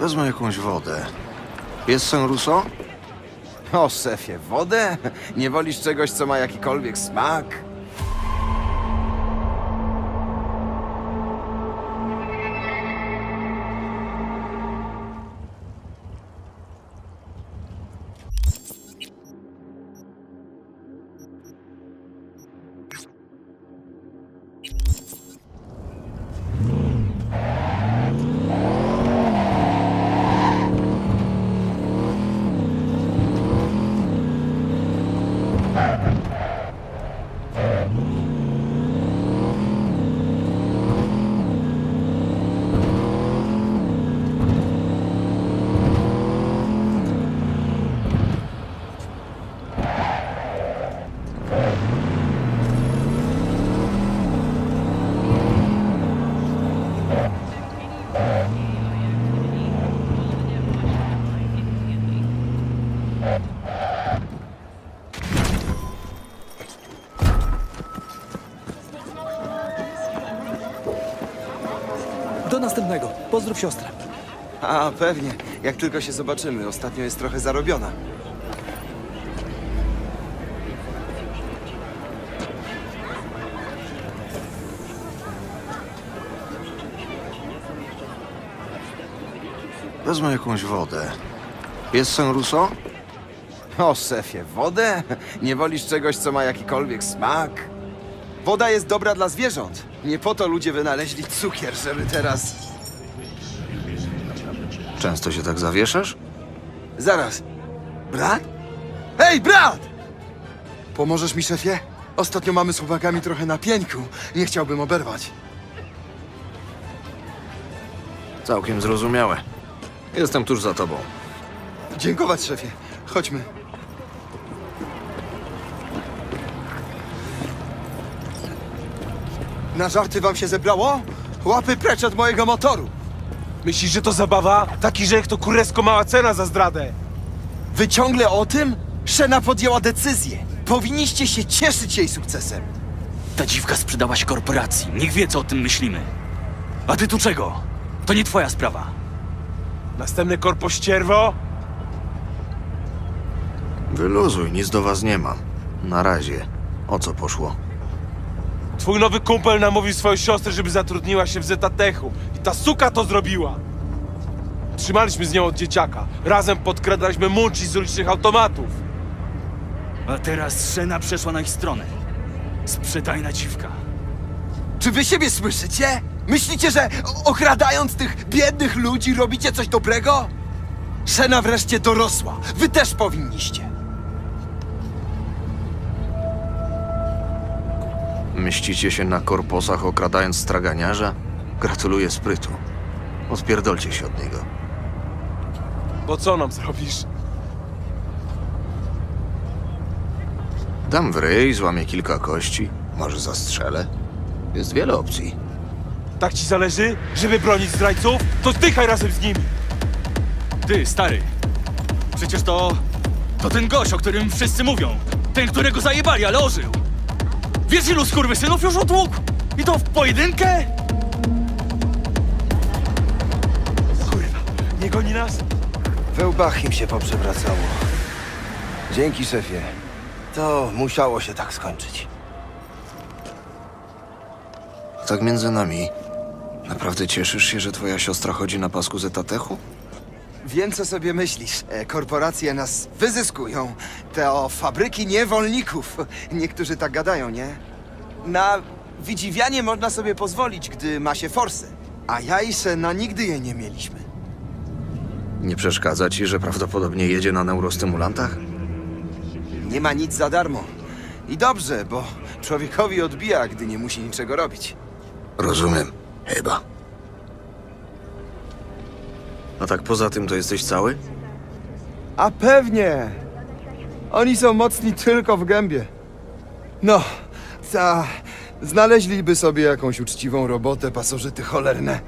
Wezmę jakąś wodę. Jest sen Russo? O, szefie, wodę? Nie wolisz czegoś, co ma jakikolwiek smak? Do następnego. Pozdrów siostrę. A, pewnie. Jak tylko się zobaczymy. Ostatnio jest trochę zarobiona. Wezmę jakąś wodę. Jest sen Russo? O, szefie, wodę? Nie wolisz czegoś, co ma jakikolwiek smak? Woda jest dobra dla zwierząt. Nie po to ludzie wynaleźli cukier, żeby teraz... Często się tak zawieszasz? Zaraz. Brat? Hej, brat! Pomożesz mi, szefie? Ostatnio mamy z chłopakami trochę na pieńku. Nie chciałbym oberwać. Całkiem zrozumiałe. Jestem tuż za tobą. Dziękować, szefie. Chodźmy. Na żarty wam się zebrało? Łapy precz od mojego motoru! Myślisz, że to zabawa? Taki rzech to kuresko mała cena za zdradę! Wy ciągle o tym? Szena podjęła decyzję! Powinniście się cieszyć jej sukcesem! Ta dziwka sprzedała się korporacji. Niech wie, co o tym myślimy. A ty tu czego? To nie twoja sprawa. Następne korpo ścierwo? Wyluzuj, nic do was nie ma. Na razie. O co poszło? Twój nowy kumpel namówił swoją siostrę, żeby zatrudniła się w Zetatechu. I ta suka to zrobiła! Trzymaliśmy z nią od dzieciaka. Razem podkradaliśmy munci z ulicznych automatów. A teraz Szena przeszła na ich stronę. Sprzedajna dziwka. Czy wy siebie słyszycie? Myślicie, że okradając tych biednych ludzi robicie coś dobrego? Szena wreszcie dorosła. Wy też powinniście. Mścicie się na korposach, okradając straganiarza? Gratuluję sprytu. Odpierdolcie się od niego. Bo co nam zrobisz? Dam w ryj, złamię kilka kości. Może zastrzelę? Jest wiele opcji. Tak ci zależy, żeby bronić zdrajców? To zdychaj razem z nimi! Ty, stary. Przecież to ten gość, o którym wszyscy mówią. Ten, którego zajebali, ale ożył. Wiesz, ilu skurwysynów już odłógł? I to w pojedynkę? Kurwa, nie goni nas? We łbach im się poprzewracało. Dzięki, szefie. To musiało się tak skończyć. Tak między nami. Naprawdę cieszysz się, że twoja siostra chodzi na pasku Zetatechu? Wiem, co sobie myślisz. Korporacje nas wyzyskują. Te o fabryki niewolników. Niektórzy tak gadają, nie? Na wydziwianie można sobie pozwolić, gdy ma się forsy. A ja i Szena nigdy jej nie mieliśmy. Nie przeszkadza ci, że prawdopodobnie jedzie na neurostymulantach? Nie ma nic za darmo. I dobrze, bo człowiekowi odbija, gdy nie musi niczego robić. Rozumiem. Chyba. A tak poza tym to jesteś cały? A pewnie! Oni są mocni tylko w gębie. No, znaleźliby sobie jakąś uczciwą robotę, pasożyty cholerne.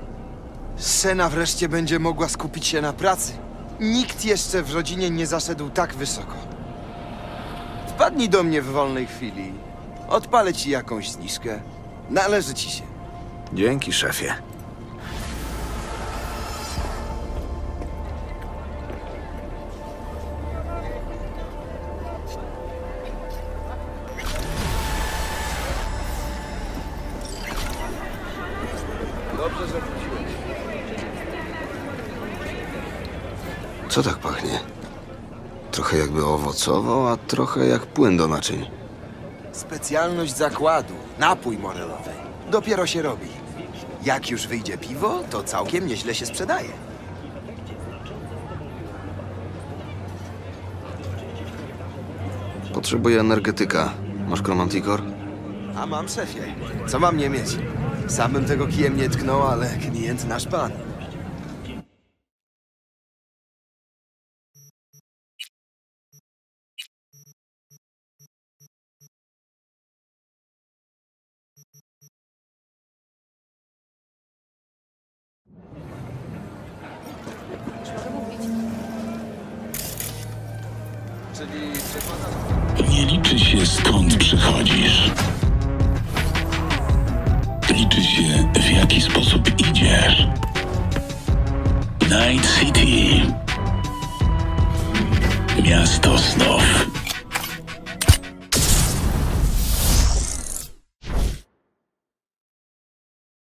Szena wreszcie będzie mogła skupić się na pracy. Nikt jeszcze w rodzinie nie zaszedł tak wysoko. Wpadnij do mnie w wolnej chwili. Odpalę ci jakąś zniżkę. Należy ci się. Dzięki, szefie. Co tak pachnie? Trochę jakby owocowo, a trochę jak płyn do naczyń. Specjalność zakładu. Napój morelowy. Dopiero się robi. Jak już wyjdzie piwo, to całkiem nieźle się sprzedaje. Potrzebuję energetyka. Masz kromantikor? A mam, szefie. Co mam nie mieć? Sam bym tego kijem nie tknął, ale klient nasz pan. Nie liczy się, skąd przychodzisz. Liczy się, w jaki sposób idziesz. Night City. Miasto snów.